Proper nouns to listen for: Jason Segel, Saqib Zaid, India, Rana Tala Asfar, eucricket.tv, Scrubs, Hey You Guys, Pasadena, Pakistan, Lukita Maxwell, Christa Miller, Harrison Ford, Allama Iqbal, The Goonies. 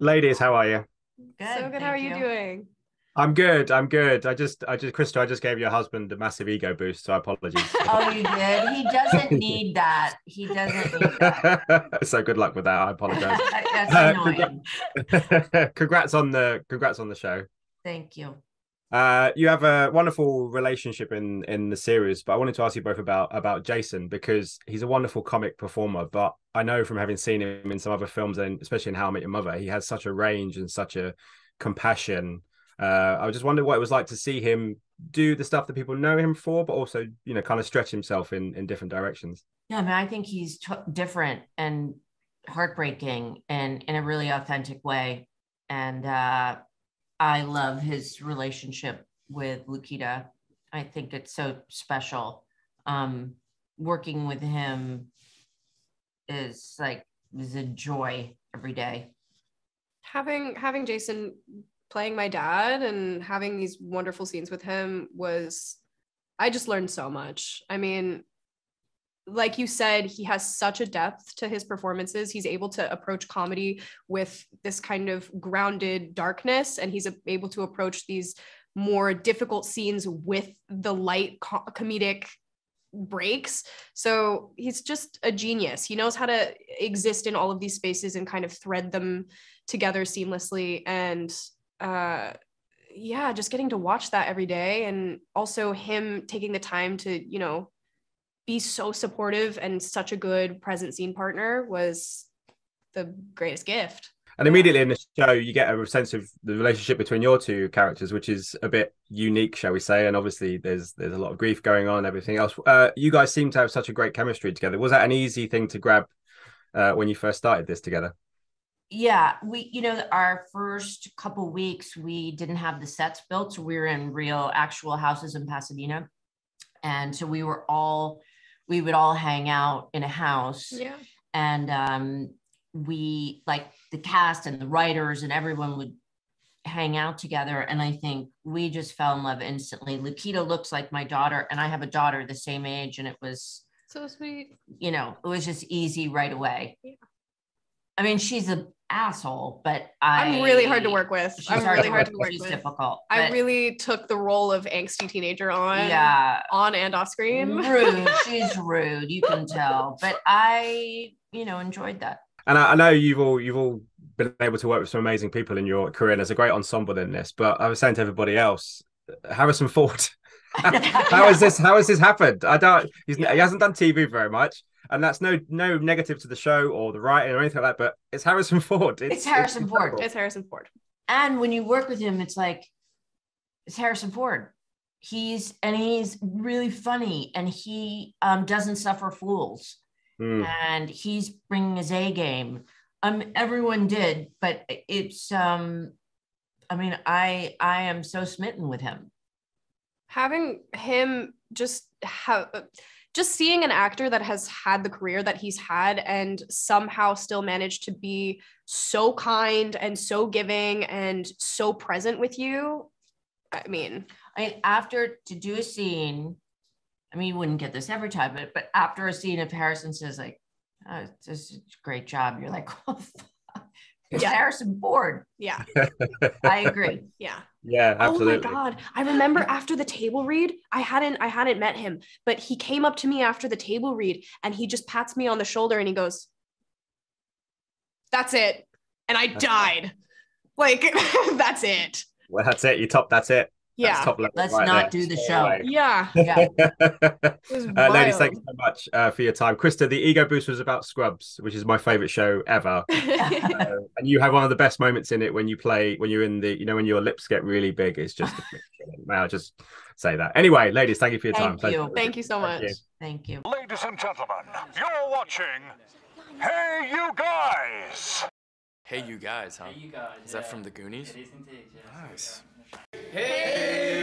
Ladies, how are you? Good. So good. How are you doing? I'm good. I'm good. I just, Christa, I just gave your husband a massive ego boost, so apologies. Oh, you did? He doesn't need that. He doesn't need that. So good luck with that. I apologize. That's annoying. Congrats on the show. Thank you. You have a wonderful relationship in the series, but I wanted to ask you both about Jason, because he's a wonderful comic performer, but I know from having seen him in some other films, and especially in How I Met Your Mother, he has such a range and such a compassion. I just wondered what it was like to see him do the stuff that people know him for, but also, you know, kind of stretch himself in different directions. Yeah, I mean, I think he's different and heartbreaking and in a really authentic way. And I love his relationship with Lukita. I think it's so special. Working with him is a joy every day. Having Jason playing my dad and having these wonderful scenes with him I just learned so much. I mean, like you said, he has such a depth to his performances. He's able to approach comedy with this kind of grounded darkness, and he's able to approach these more difficult scenes with the light comedic breaks. So he's just a genius. He knows how to exist in all of these spaces and kind of thread them together seamlessly. And just getting to watch that every day, and also him taking the time to, you know, be so supportive and such a good present scene partner was the greatest gift. And immediately in the show, you get a sense of the relationship between your two characters, which is a bit unique, shall we say. And obviously there's a lot of grief going on, everything else. You guys seem to have such a great chemistry together. Was that an easy thing to grab when you first started this together? Yeah, our first couple weeks, we didn't have the sets built. So we were in real actual houses in Pasadena. And so we would all hang out in a house. Yeah. And we, like the cast and the writers and everyone, would hang out together. And I think we just fell in love instantly. Lukita looks like my daughter, and I have a daughter the same age. And it was so sweet. You know, it was just easy right away. Yeah. I mean, she's an asshole, but I'm really hard to work with. She's difficult. I really took the role of angsty teenager on and off screen. Rude. She's rude. You can tell, but I, enjoyed that. And I know you've all been able to work with some amazing people in your career, and there's a great ensemble in this. But I was saying to everybody else, Harrison Ford. How has this happened? He hasn't done TV very much. And that's no negative to the show or the writing or anything like that, but it's Harrison Ford. It's Harrison Ford. And when you work with him, it's like, it's Harrison Ford. He's really funny, and he doesn't suffer fools. Mm. And he's bringing his A game. Everyone did, but it's, I am so smitten with him. Having him just seeing an actor that has had the career that he's had and somehow still managed to be so kind and so giving and so present with you. After you wouldn't get this every time, but after a scene of Harrison says like, oh, this is a great job. You're like, oh, fuck. It's Harrison Ford. Yeah. I agree. Yeah. Yeah, absolutely. Oh my God. I remember after the table read, I hadn't met him, but he came up to me after the table read and he just pats me on the shoulder and he goes, that's it. And I died. Like, that's it. Well, that's it. That's it. Yeah. Let's right not there. Do the show. Right. Yeah. Yeah. Ladies, thanks so much for your time. Christa, the ego boost was about Scrubs, which is my favorite show ever. And you have one of the best moments in it when you're in the, when your lips get really big. It's just, I'll just say that. Anyway, ladies, thank you for your time. Thank you so much. Thank you. Ladies and gentlemen, you're watching Hey You Guys. Hey You Guys, huh? Hey You Guys. Is that from The Goonies? It is indeed, yeah. Nice. Hey!